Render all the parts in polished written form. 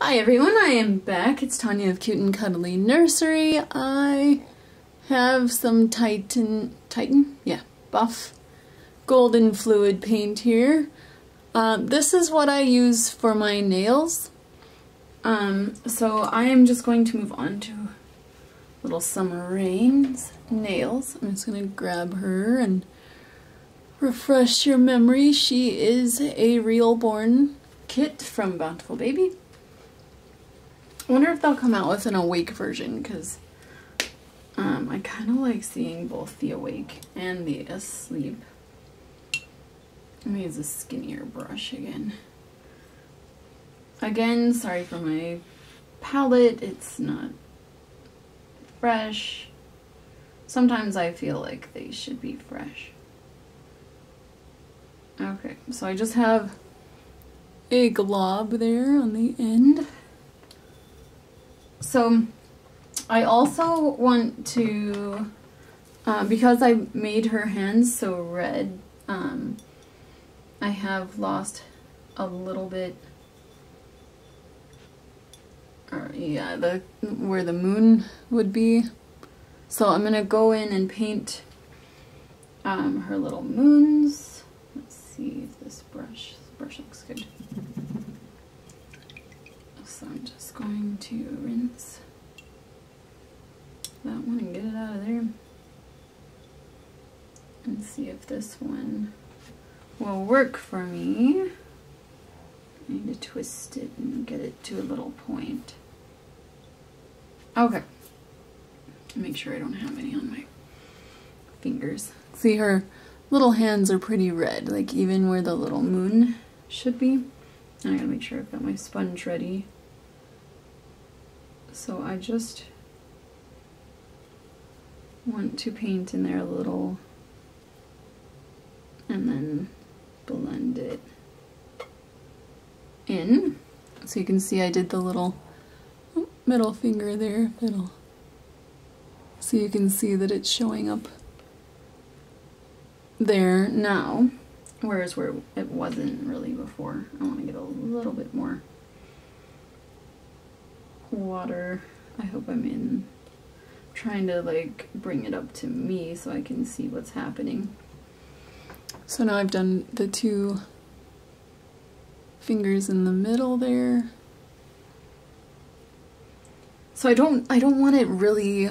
Hi everyone, I am back. It's Tanya of Cute and Cuddly Nursery. I have some Titan? Yeah, buff golden fluid paint here. This is what I use for my nails. So I am just going to move on to little Summer Rain's nails. I'm just going to grab her and refresh your memory. She is a Real Born kit from Bountiful Baby. I wonder if they'll come out with an awake version, because I kind of like seeing both the awake and the asleep. Let me use a skinnier brush again. Again, sorry for my palette, it's not fresh. Sometimes I feel like they should be fresh. Okay, so I just have a glob there on the end. So I also want to, because I made her hands so red, I have lost a little bit, or yeah, where the moon would be. So I'm gonna go in and paint her little moons. Let's see if this brush looks good. So I'm just going to rinse that one and get it out of there and see if this one will work for me. I need to twist it and get it to a little point. Okay. Make sure I don't have any on my fingers. See, her little hands are pretty red, like even where the little moon should be. I gotta make sure I've got my sponge ready. So I just want to paint in there a little and then blend it in. So you can see I did the little middle finger there. So you can see that it's showing up there now, whereas where it wasn't really before. I want to get a little bit more water. I hope I'm in. Trying to like bring it up to me so I can see what's happening. So now I've done the two fingers in the middle there. So I don't want it really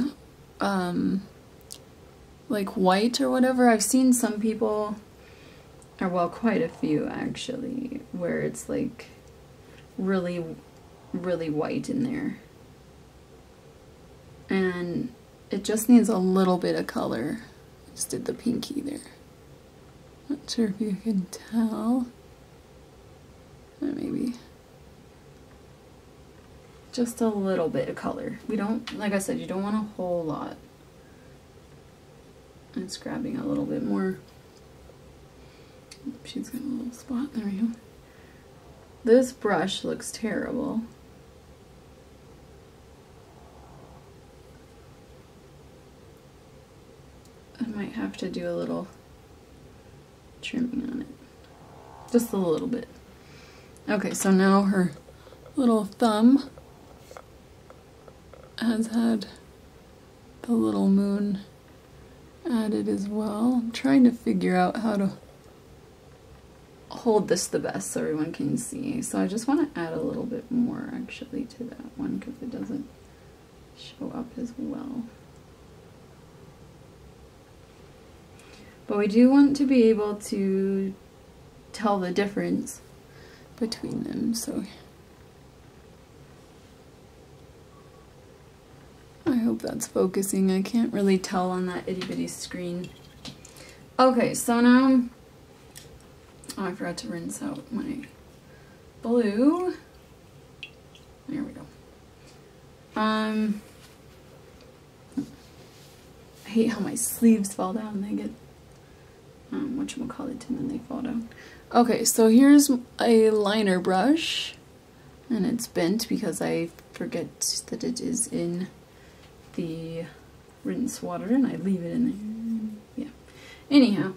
like white or whatever. I've seen some people, or well, quite a few actually, where it's like really white in there. And it just needs a little bit of color. I just did the pinky there. Not sure if you can tell. Or maybe just a little bit of color. We don't, like I said, you don't want a whole lot. It's grabbing a little bit more. She's got a little spot. There we go. This brush looks terrible. I might have to do a little trimming on it. Just a little bit. Okay, so now her little thumb has had the little moon added as well. I'm trying to figure out how to hold this the best so everyone can see. So I just want to add a little bit more actually to that one because it doesn't show up as well. But we do want to be able to tell the difference between them, so I hope that's focusing. I can't really tell on that itty bitty screen. Okay, so now, oh, I forgot to rinse out my blue. There we go. I hate how my sleeves fall down. They get whatchamacallit, and then they fall down. Okay, so here's a liner brush, and it's bent because I forget that it is in the rinse water, and I leave it in there. Yeah. Anyhow,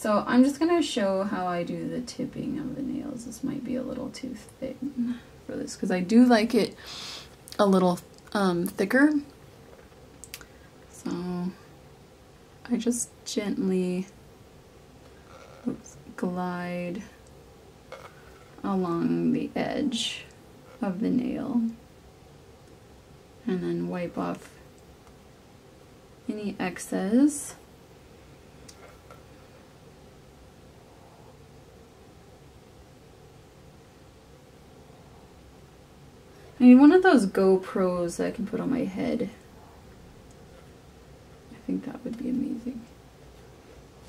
So I'm just going to show how I do the tipping of the nails. This might be a little too thin for this because I do like it a little thicker. So I just gently glide along the edge of the nail and then wipe off any excess. I need one of those GoPros that I can put on my head. I think that would be amazing.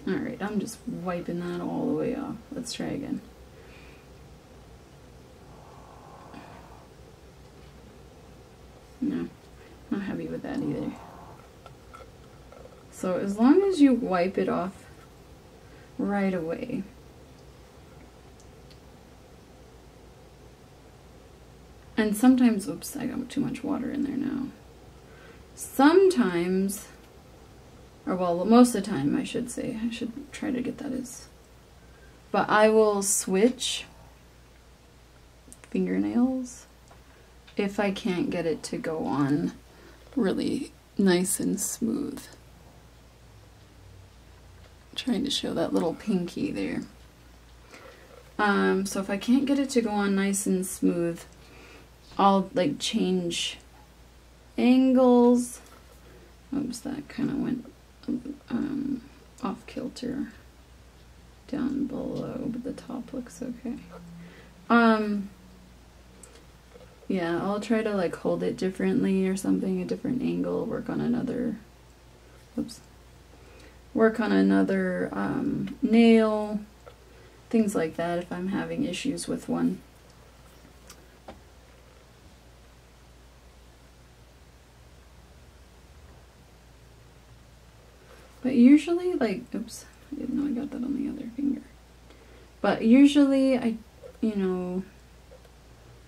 Alright, I'm just wiping that all the way off. Let's try again. No, not happy with that either. So as long as you wipe it off right away, and sometimes, oops, I got too much water in there now. Sometimes, or well, most of the time, I should say. I should try to get that as. But I will switch fingernails if I can't get it to go on really nice and smooth. I'm trying to show that little pinky there. So if I can't get it to go on nice and smooth, I'll like change angles. Oops, that kind of went off kilter down below, but the top looks okay. Yeah, I'll try to like hold it differently or something, a different angle, work on another, oops, work on another nail, things like that if I'm having issues with one. But usually, like, oops, I didn't know I got that on the other finger. But usually I, you know,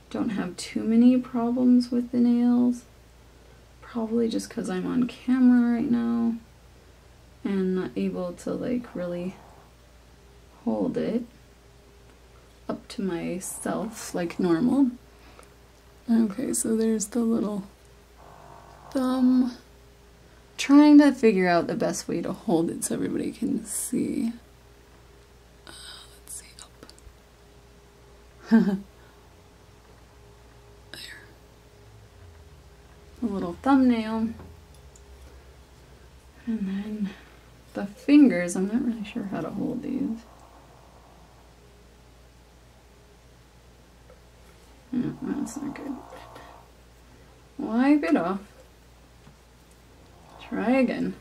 don't have too many problems with the nails. Probably just because I'm on camera right now and not able to, like, really hold it up to myself like normal. Okay, so there's the little thumb. Trying to figure out the best way to hold it so everybody can see. Let's see, up. There. A little thumbnail. And then the fingers, I'm not really sure how to hold these. No, that's not good. Wipe it off. Try again.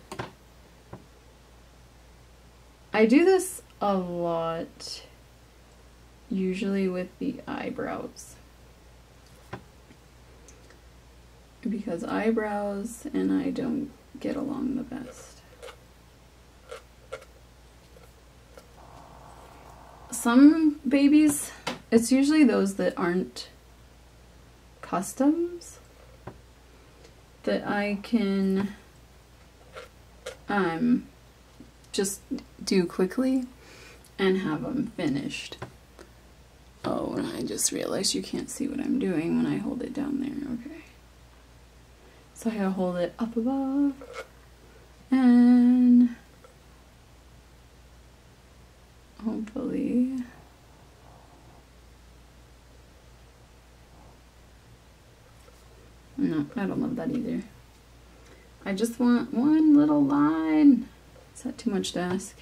I do this a lot, usually with the eyebrows. Because eyebrows and I don't get along the best. Some babies, it's usually those that aren't customs that I can just do quickly and have them finished. Oh, and I just realized you can't see what I'm doing when I hold it down there. Okay. So I gotta hold it up above and hopefully no, I don't love that either. I just want one little line. Is that too much to ask?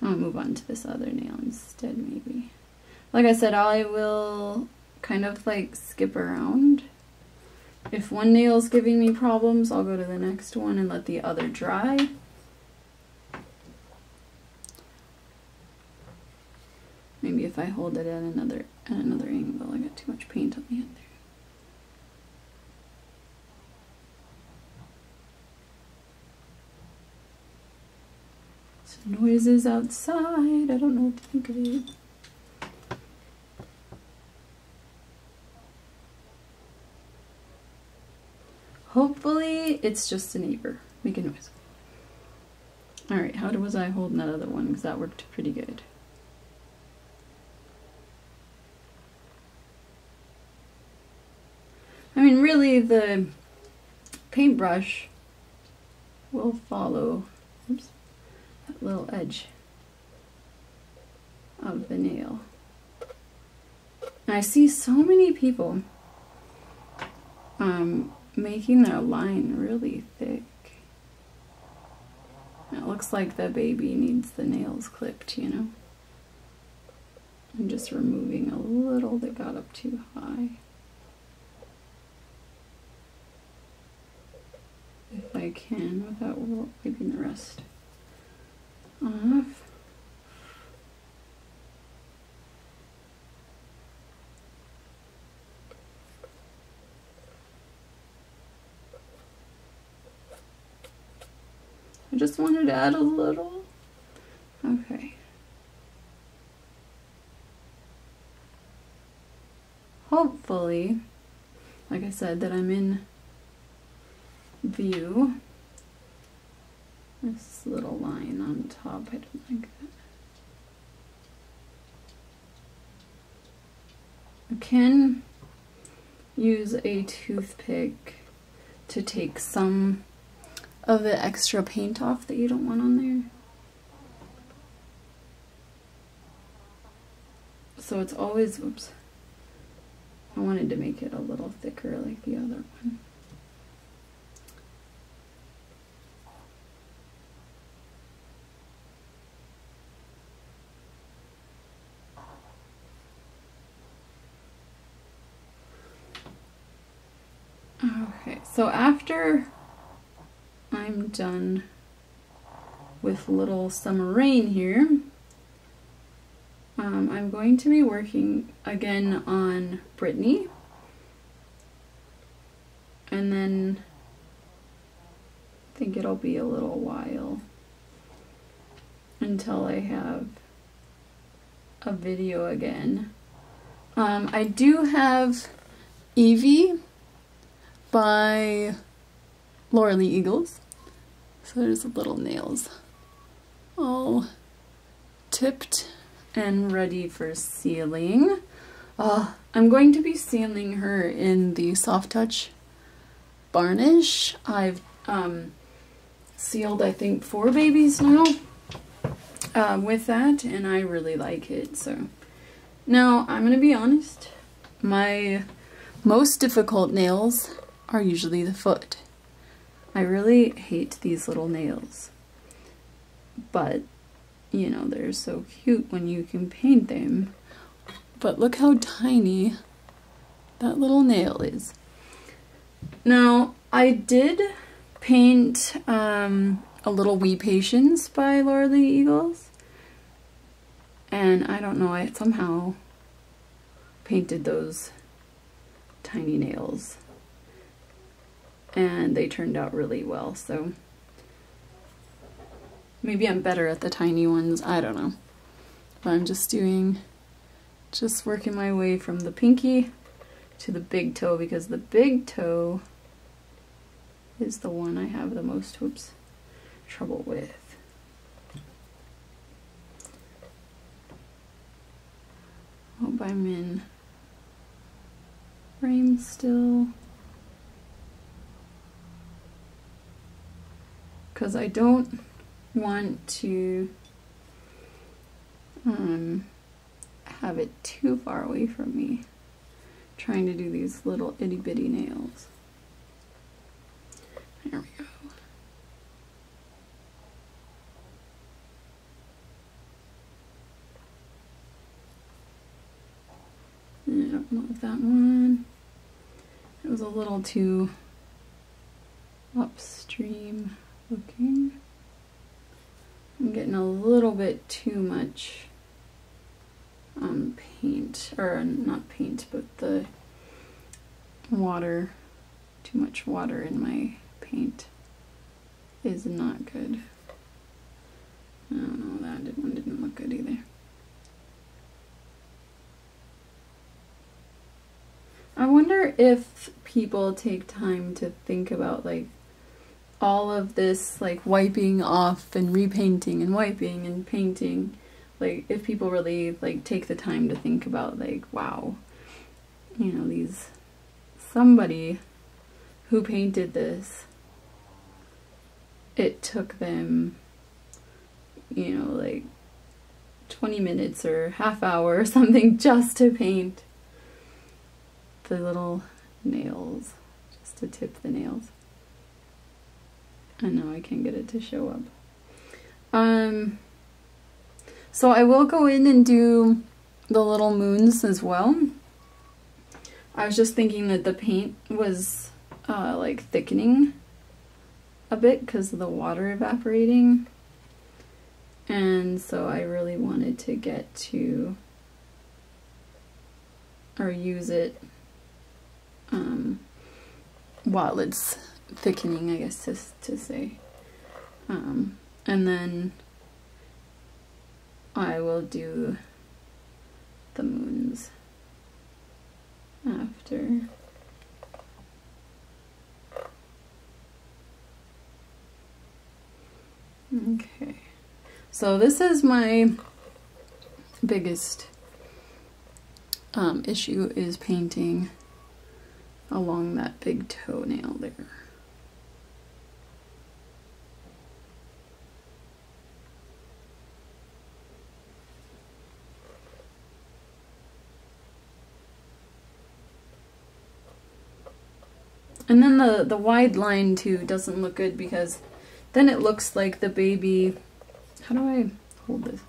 I'll move on to this other nail instead, maybe. Like I said, I will kind of like skip around. If one nail's giving me problems, I'll go to the next one and let the other dry. Maybe if I hold it at another angle, I got too much paint on the end there. Noises outside, I don't know what to think of it. Hopefully it's just a neighbor making noise. Alright, how was I holding that other one? Because that worked pretty good. I mean, really, the paintbrush will follow, oops, that little edge of the nail. And I see so many people making their line really thick. And it looks like the baby needs the nails clipped, you know? I'm just removing a little that got up too high. If I can, without wiping the rest off. I just wanted to add a little. Okay. Hopefully, like I said, that I'm in view. This little line on top, I don't like that. I can use a toothpick to take some of the extra paint off that you don't want on there. So it's always, oops, I wanted to make it a little thicker like the other one. Okay, so after I'm done with little Summer Rain here, I'm going to be working again on Brittany, and then I think it'll be a little while until I have a video again. I do have Evie by Laura Lee Eagles. So there's the little nails all tipped and ready for sealing. I'm going to be sealing her in the Soft Touch varnish. I've sealed, I think, 4 babies now with that, and I really like it. So now I'm going to be honest, my most difficult nails are usually the foot. I really hate these little nails, but you know, they're so cute when you can paint them. But look how tiny that little nail is. Now, I did paint a little Wee Patience by Laura Lee Eagles, and I don't know, I somehow painted those tiny nails, and they turned out really well, so maybe I'm better at the tiny ones, I don't know. But I'm just working my way from the pinky to the big toe, because the big toe is the one I have the most, oops, trouble with. Hope I'm in frame still, because I don't want to have it too far away from me, trying to do these little itty bitty nails. There we go. I don't love that one. It was a little too upstream looking. I'm getting a little bit too much paint, or not paint, but the water, too much water in my paint is not good. I don't know, that one didn't look good either. I wonder if people take time to think about, like, all of this like wiping off and repainting and wiping and painting, like if people really like take the time to think about like, wow, you know, these, somebody who painted this, it took them, you know, like 20 minutes or half hour or something just to paint the little nails, just to tip the nails. I know I can't get it to show up. So I will go in and do the little moons as well. I was just thinking that the paint was like thickening a bit because of the water evaporating, and so I really wanted to get to or use it while it's thickening, I guess to say. And then I will do the moons after. Okay, so this is my biggest issue, is painting along that big toenail there. And then the wide line too doesn't look good, because then it looks like the baby, how do I hold this?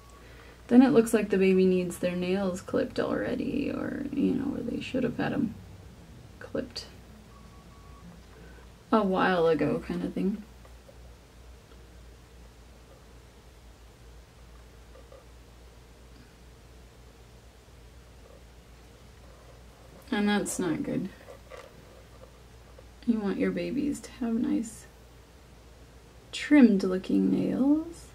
Then it looks like the baby needs their nails clipped already, or, you know, or they should have had them clipped a while ago kind of thing. And that's not good. You want your babies to have nice trimmed looking nails.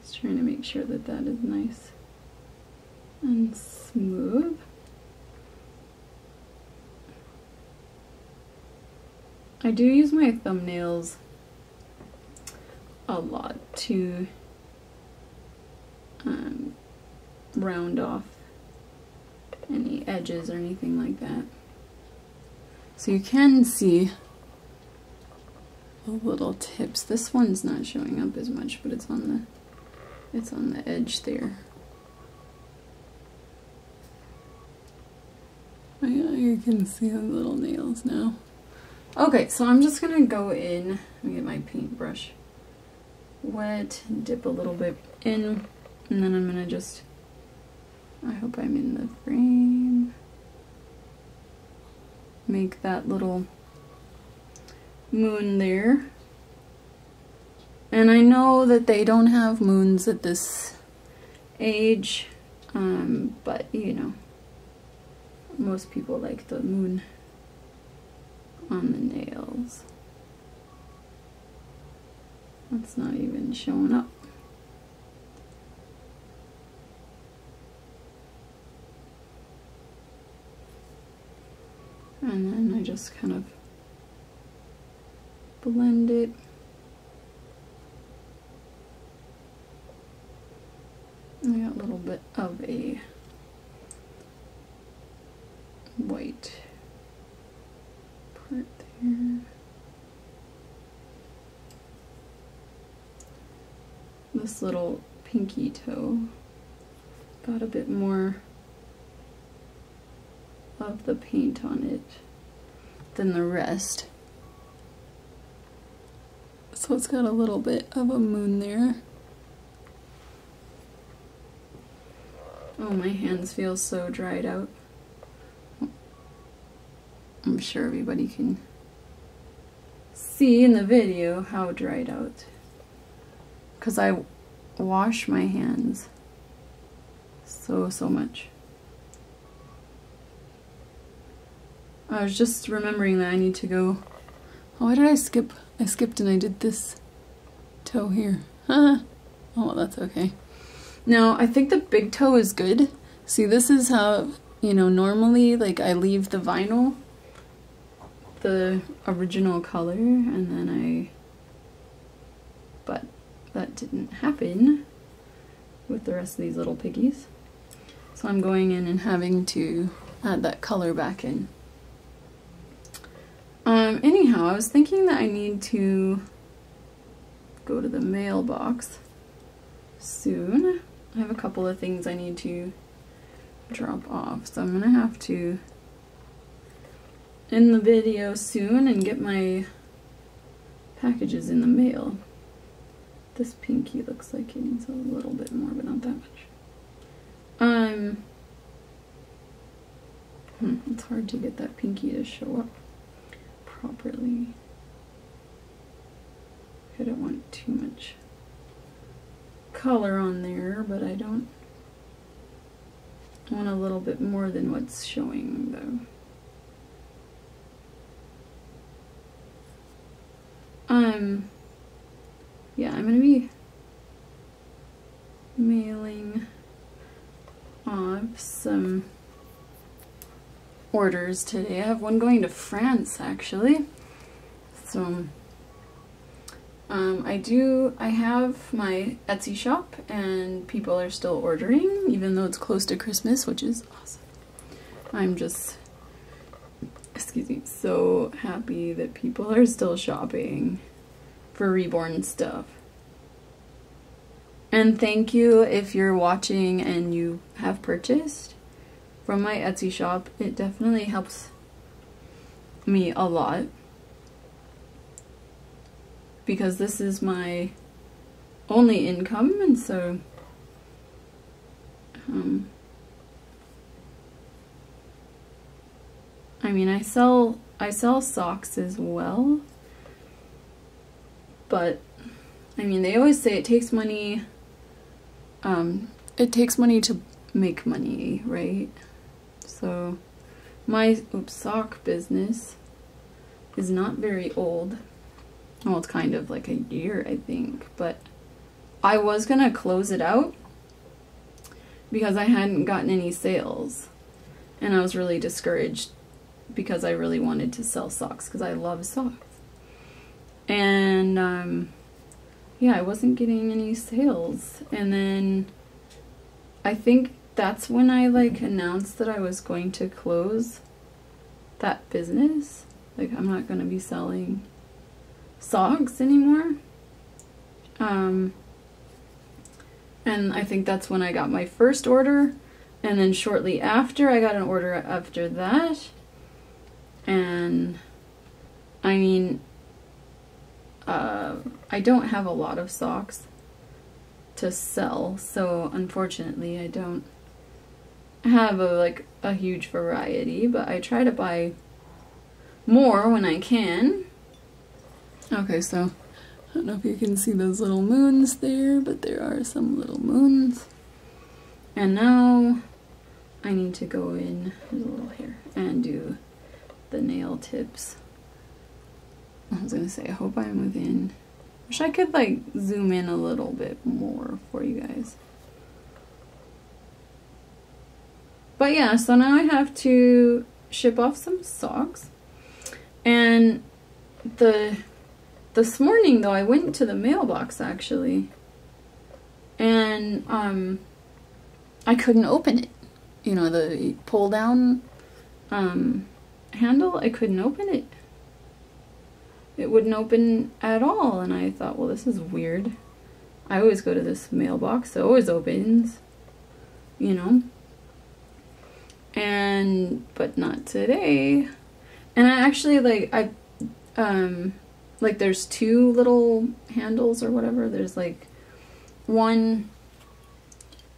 Just trying to make sure that that is nice and smooth. I do use my thumbnails a lot to round off any edges or anything like that. So you can see the little tips. This one's not showing up as much, but it's on the edge there. Oh yeah, you can see the little nails now. Okay, so I'm just gonna go in and get my paintbrush wet and dip a little bit in, and then I'm gonna just, I hope I'm in the frame, make that little moon there. And I know that they don't have moons at this age, but you know, most people like the moon on the nails. That's not even showing up. And then I just kind of blend it. I got a little bit of a white part there. This little pinky toe got a bit more of the paint on it than the rest. So it's got a little bit of a moon there. Oh, my hands feel so dried out. I'm sure everybody can see in the video how dried out, because I wash my hands so much. I was just remembering that I need to go, oh, why did I skip? I skipped and I did this toe here. Huh? Oh, well, that's okay. Now, I think the big toe is good. See, this is how, you know, normally, like, I leave the vinyl the original color, and then but that didn't happen with the rest of these little piggies. So I'm going in and having to add that color back in. Anyhow, I was thinking that I need to go to the mailbox soon. I have a couple of things I need to drop off, so I'm gonna have to end the video soon and get my packages in the mail. This pinky looks like it needs a little bit more, but not that much. It's hard to get that pinky to show up properly. I don't want too much color on there, but I don't want a little bit more than what's showing though. Yeah, I'm gonna be mailing off some orders today. I have one going to France actually, so I have my Etsy shop and people are still ordering even though it's close to Christmas, which is awesome. I'm just, excuse me, so happy that people are still shopping for Reborn stuff. And thank you if you're watching and you have purchased from my Etsy shop. It definitely helps me a lot, because this is my only income, and so I mean, I sell socks as well, but I mean, they always say it takes money to make money, right? So my sock business is not very old. Well, it's kind of like a year, I think, but I was gonna close it out because I hadn't gotten any sales, and I was really discouraged because I really wanted to sell socks because I love socks. And yeah, I wasn't getting any sales, and then I think that's when I like announced that I was going to close that business. Like, I'm not gonna be selling socks anymore. And I think that's when I got my first order, and then shortly after I got an order after that. And I mean, I don't have a lot of socks to sell, so unfortunately I don't have a huge variety, but I try to buy more when I can. Okay, so I don't know if you can see those little moons there, but there are some little moons. And now I need to go in, there's a little hair, and do the nail tips. I was gonna say, I hope I'm within, wish I could like zoom in a little bit more for you guys. But yeah, so now I have to ship off some socks. And this morning though, I went to the mailbox actually, and I couldn't open it. You know, the pull down handle, I couldn't open it. It wouldn't open at all, and I thought, well, this is weird. I always go to this mailbox, it always opens, you know, but not today. And I actually like there's two little handles or whatever. There's like one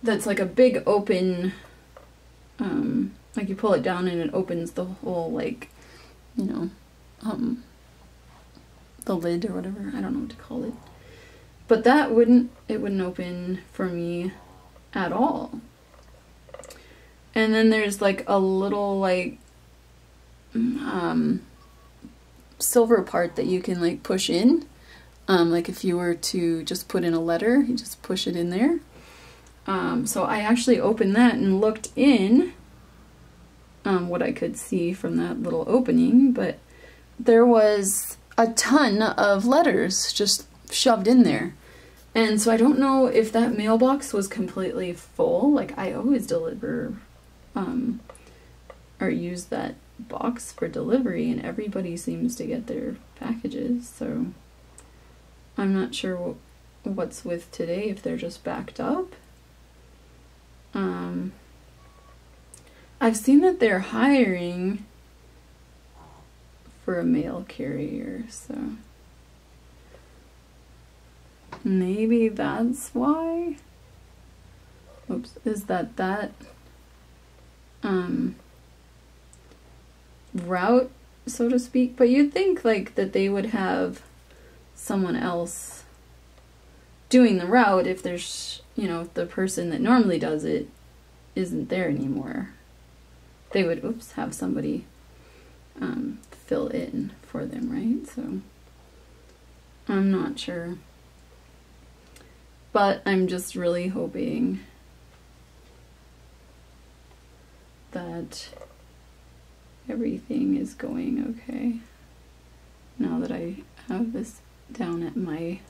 that's like a big open, like you pull it down and it opens the whole, like, you know, the lid or whatever. I don't know what to call it. But that wouldn't open for me at all. And then there's like a little like, silver part that you can like push in, like if you were to just put in a letter, you just push it in there. So I actually opened that and looked in, what I could see from that little opening, but there was a ton of letters just shoved in there. And so I don't know if that mailbox was completely full. Like, I always deliver or use that box for delivery, and everybody seems to get their packages, so I'm not sure what's with today, if they're just backed up. I've seen that they're hiring for a mail carrier, so maybe that's why. Oops, is that route, so to speak? But you'd think, like, that they would have someone else doing the route if there's, you know, the person that normally does it isn't there anymore. They would, oops, have somebody fill in for them, right? So I'm not sure, but I'm just really hoping that everything is going okay now that I have this down at my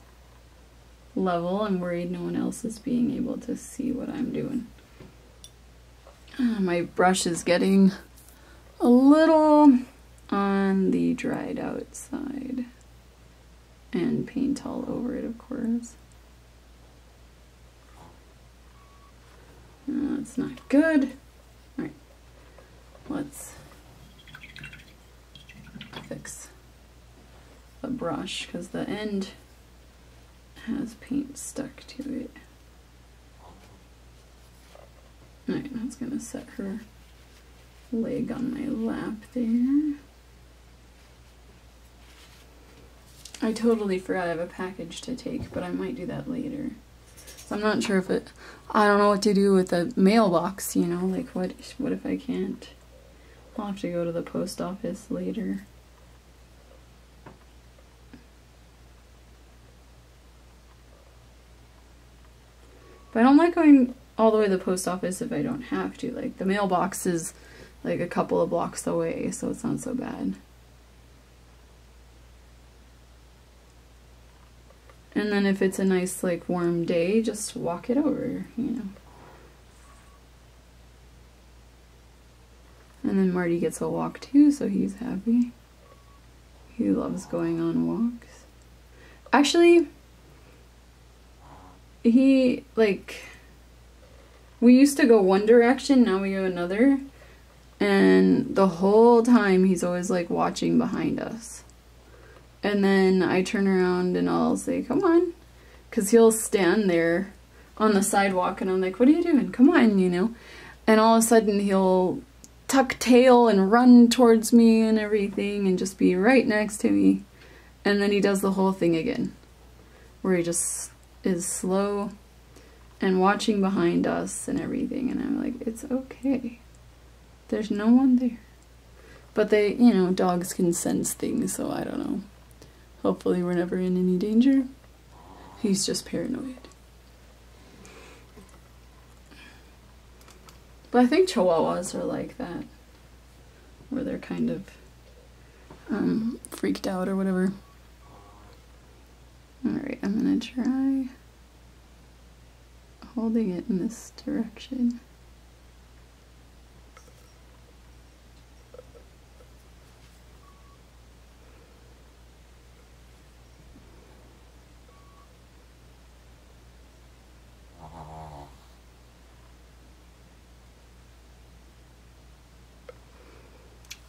level. I'm worried no one else is being able to see what I'm doing. My brush is getting a little on the dried out side, and paint all over it, of course. That's not good. All right, let's fix the brush because the end has paint stuck to it. All right, I was gonna set her leg on my lap there. I totally forgot I have a package to take, but I might do that later. So I'm not sure if it, I don't know what to do with the mailbox, you know, like what if I can't? I'll have to go to the post office later. But I don't like going all the way to the post office if I don't have to. Like, the mailbox is like a couple of blocks away, so it's not so bad. And then if it's a nice, like, warm day, just walk it over, you know. And then Marty gets a walk too, so he's happy. He loves going on walks. Actually, he, like, we used to go one direction, now we go another, and the whole time he's always, like, watching behind us. And then I turn around and I'll say, come on, because he'll stand there on the sidewalk and I'm like, what are you doing? Come on, you know. And all of a sudden he'll tuck tail and run towards me and everything and just be right next to me. And then he does the whole thing again, where he just is slow and watching behind us and everything, and I'm like, it's okay. There's no one there. But they, you know, dogs can sense things, so I don't know. Hopefully we're never in any danger. He's just paranoid. But I think Chihuahuas are like that, where they're kind of freaked out or whatever. Alright, I'm gonna try holding it in this direction.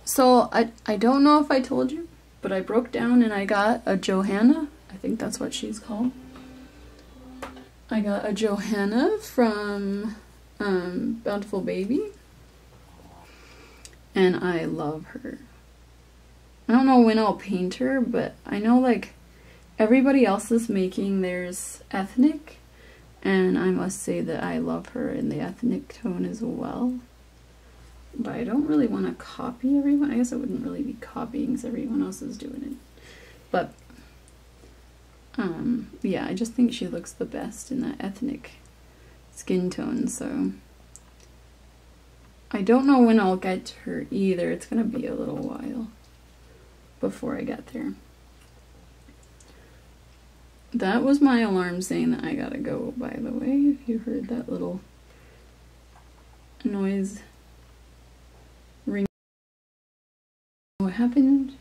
So I don't know if I told you, but I broke down and I got a Johanna. I think that's what she's called. I got a Johanna from Bountiful Baby, and I love her. I don't know when I'll paint her, but I know, like, everybody else is making theirs ethnic, and I must say that I love her in the ethnic tone as well. But I don't really want to copy everyone. I guess I wouldn't really be copying because everyone else is doing it. But yeah, I just think she looks the best in that ethnic skin tone, so I don't know when I'll get her either. It's gonna be a little while. before I got there. That was my alarm saying that I gotta go, by the way, if you heard that little noise ring. What happened?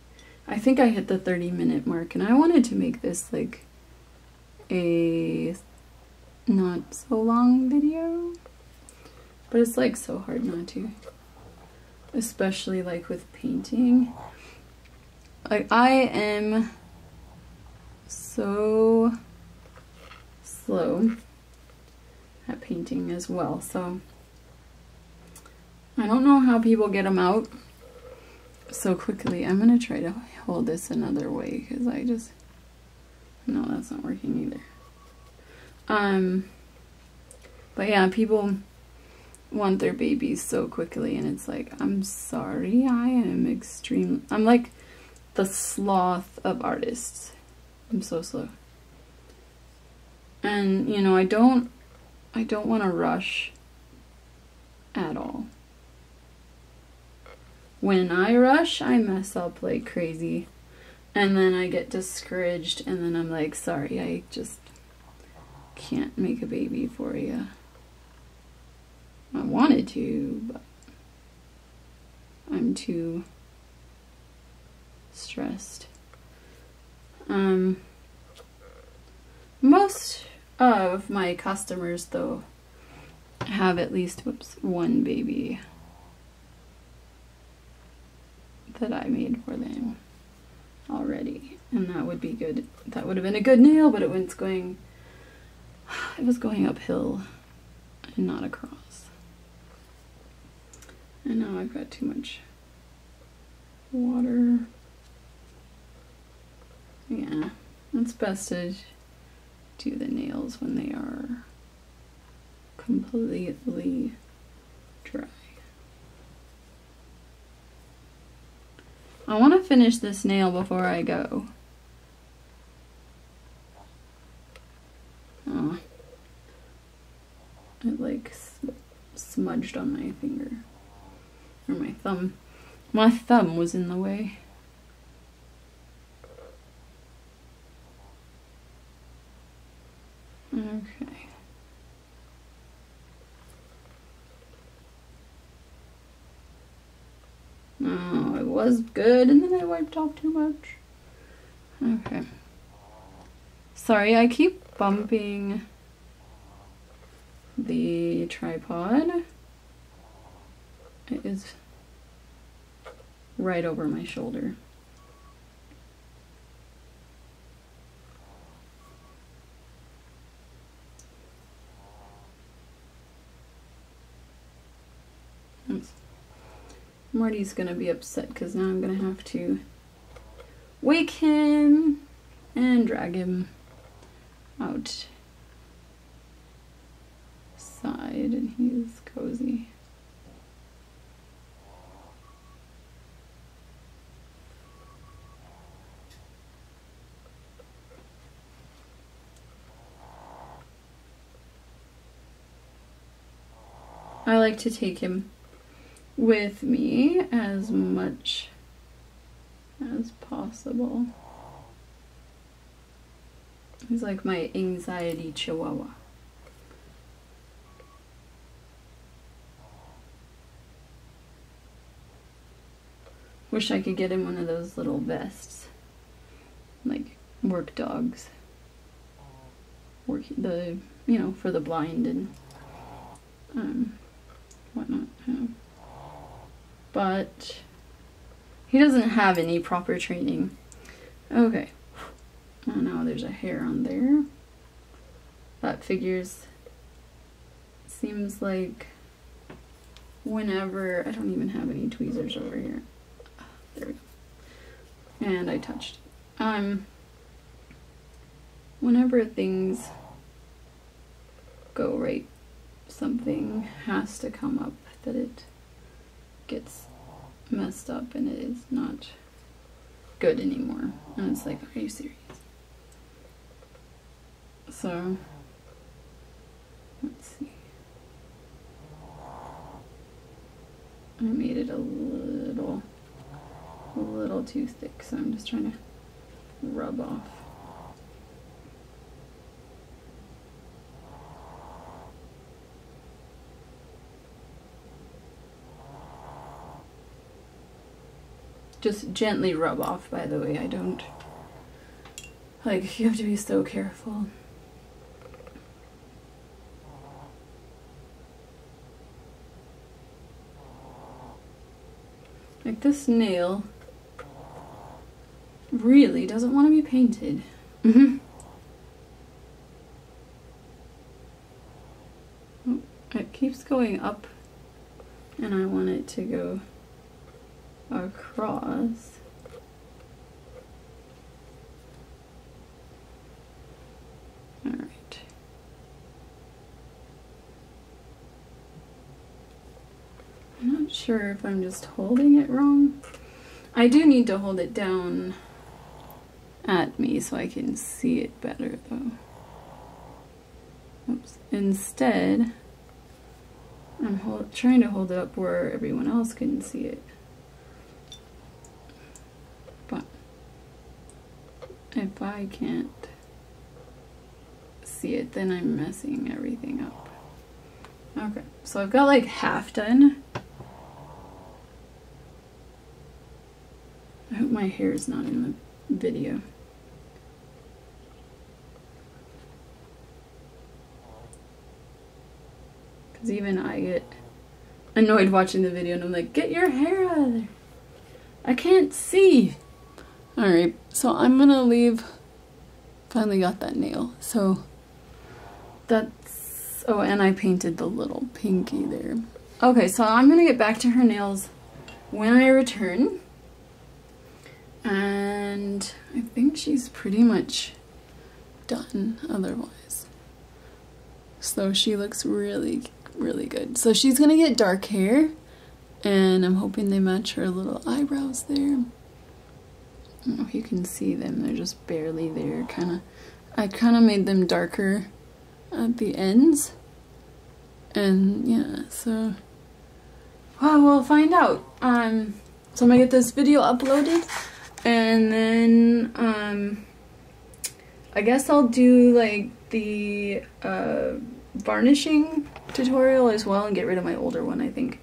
I think I hit the 30-minute mark, and I wanted to make this like a not so long video, but it's like so hard not to, especially like with painting. Like I am so slow at painting as well, so I don't know how people get them out so quickly. I'm gonna try to hold this another way because I just, no, that's not working either. But yeah, people want their babies so quickly, and it's like, I'm sorry, I am extremely, I'm like the sloth of artists. I'm so slow. And you know, I don't want to rush at all. When I rush, I mess up like crazy, and then I get discouraged, and then I'm like, sorry, I just can't make a baby for you. I wanted to, but I'm too stressed. Most of my customers though have at least, whoops, one baby that I made for them already, and that would be good. That would have been a good nail, but it was going uphill and not across. And now I've got too much water. Yeah, it's best to do the nails when they are completely dry. I want to finish this nail before I go. Oh, it like smudged on my finger, or my thumb. My thumb was in the way. Okay. No, it was good, and then I wiped off too much. Okay. Sorry, I keep bumping the tripod. It is right over my shoulder. Marty's gonna be upset because now I'm gonna have to wake him and drag him outside, and he's cozy. I like to take him with me as much as possible. He's like my anxiety Chihuahua. Wish I could get him one of those little vests, like work dogs, the, you know, for the blind and whatnot. But he doesn't have any proper training. Okay. Oh, now there's a hair on there. That figures. Seems like whenever, I don't even have any tweezers over here. There we go. And I touched. Whenever things go right, something has to come up that it gets messed up and it is not good anymore, and it's like, are you serious? So let's see, I made it a little a little too thick, so I'm just trying to rub off. Just gently rub off, by the way. I don't, like, you have to be so careful. Like, this nail really doesn't want to be painted. It keeps going up, and I want it to go across. All right. I'm not sure if I'm just holding it wrong. I do need to hold it down at me so I can see it better though. Oops. Instead, I'm trying to hold it up where everyone else can see it. If I can't see it, then I'm messing everything up. Okay, so I've got like half done. I hope my hair is not in the video. Because even I get annoyed watching the video and I'm like, get your hair out of there. I can't see. Alright, so I'm gonna leave, finally got that nail, so that's, oh, and I painted the little pinky there. Okay, so I'm gonna get back to her nails when I return, and I think she's pretty much done otherwise. So she looks really, really good. So she's gonna get dark hair, and I'm hoping they match her little eyebrows there. I don't know if you can see them, they're just barely there, kinda. I kinda made them darker at the ends. And yeah, so, well, we'll find out. So I'm gonna get this video uploaded, and then I guess I'll do like the varnishing tutorial as well and get rid of my older one, I think.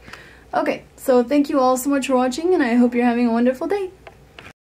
Okay, so thank you all so much for watching, and I hope you're having a wonderful day.